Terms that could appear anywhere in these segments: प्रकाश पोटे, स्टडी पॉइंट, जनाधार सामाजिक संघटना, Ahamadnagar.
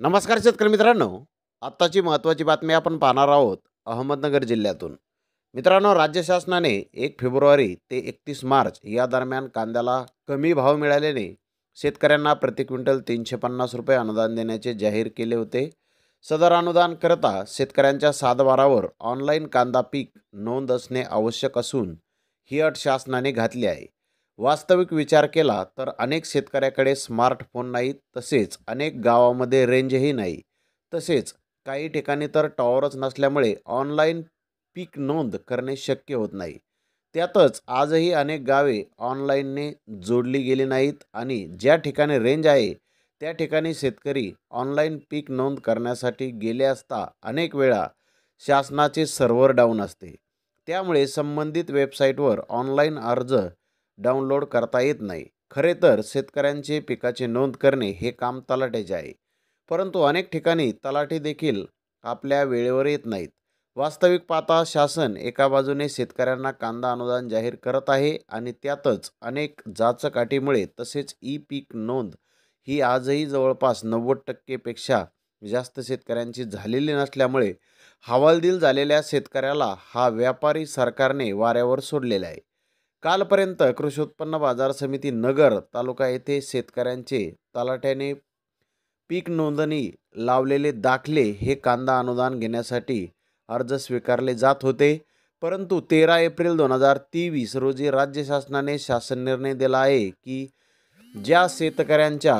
नमस्कार शेतकरी मित्रांनो, आत्ताची महत्त्वाची बातमी आपण पाहणार आहोत अहमदनगर जिल्ह्यातून। मित्रांनो, राज्य शासनाने 1 फेब्रुवारी ते 31 मार्च या दरम्यान कांद्याला कमी भाव मिळाल्याने शेतकऱ्यांना प्रति क्विंटल 350 रुपये अनुदान देण्याचे जाहीर केले होते। सदर अनुदानकरता शेतकऱ्यांच्या सातबारावर ऑनलाईन कांदा पीक नोंद असणे आवश्यक असून ही अट शासनाने घातली आहे। वास्तविक विचार केला तर अनेक शेतकऱ्याकडे स्मार्टफोन नाहीत, तसेच अनेक गावामध्ये रेंजही नाही, तसेच काही ठिकाणी तर टॉवरच नसल्यामुळे ऑनलाईन पीक नोंद करणे शक्य होत नाही। त्यातच आजही अनेक गावे ऑनलाईनने जोडली गेली नाहीत आणि ज्या ठिकाणी रेंज आहे त्या ठिकाणी शेतकरी ऑनलाईन पीक नोंद करण्यासाठी गेले असता अनेक वेळा शासनाचे सर्व्हर डाऊन असते, त्यामुळे संबंधित वेबसाईटवर ऑनलाईन अर्ज डाउनलोड करता येत नाही। खरे तर शेतकऱ्यांचे पिकाची नोंद करणे हे काम तलाठ्याचे आहे, परंतु अनेक ठिकाणी तलाठी देखील आपल्या वेळेवर येत नाहीत। वास्तविक पाहता शासन एका बाजूने शेतकऱ्यांना कांदा अनुदान जाहीर करत आहे आणि त्यातच अनेक जाचकाटीमुळे तसेच ई पीक नोंद ही आजही जवळपास 90%पेक्षा जास्त शेतकऱ्यांची झालेली नसल्यामुळे हवालदिल झालेल्या शेतकऱ्याला हा व्यापारी सरकारने वाऱ्यावर सोडलेला आहे। कालपर्यंत कृषी उत्पन्न बाजार समिती नगर तालुका येथे शेतकऱ्यांचे तलाठ्याने पीक नोंदणी लावलेले दाखले हे कांदा अनुदान घेण्यासाठी अर्ज स्वीकारले जात होते, परंतु 13 एप्रिल 2023 रोजी राज्य शासनाने निर्णय दिला आहे की ज्या शेतकऱ्यांच्या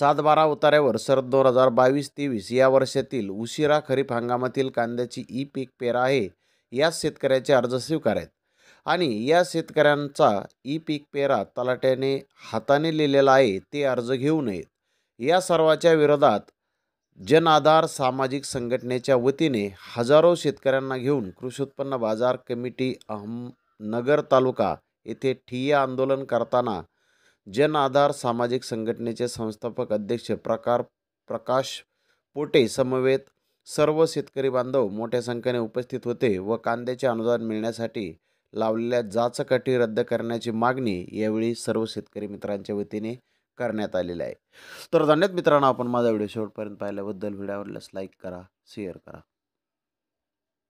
7/12 उतार्यावर सरद 2022-23 या वर्षातील उशिरा खरीप हंगामातील कांद्याची ई पीक पेरा आहे, याच शेतकऱ्याचे अर्ज स्वीकारायत आणि या शेतकऱ्यांचा ई पीक पेरा तलाठ्याने हाताने लिहिलेला आहे ते अर्ज घेऊ नयेत। या सर्वाच्या विरोधात जनाधार सामाजिक संघटनेच्या वतीने हजारो शेतकऱ्यांना घेऊन कृषी उत्पन्न बाजार कमिटी अहमदनगर तालुका येथे ठिय्या आंदोलन करताना जनाधार सामाजिक संघटनेचे संस्थापक अध्यक्ष प्रकाश पोटे समवेत सर्व शेतकरी बांधव मोठ्या संख्येने उपस्थित होते व कांद्याचे अनुदान मिळण्यासाठी लावलेल्या जाचकाटी रद्द करण्याची मागणी यावेळी सर्व शेतकरी मित्रांच्या वतीने करण्यात आलेली आहे। तर धन्यवाद मित्रांनो, आपण माझा व्हिडिओ शेवटपर्यंत पाहिल्याबद्दल। व्हिडिओ आवडल्यास लाईक करा, शेअर करा।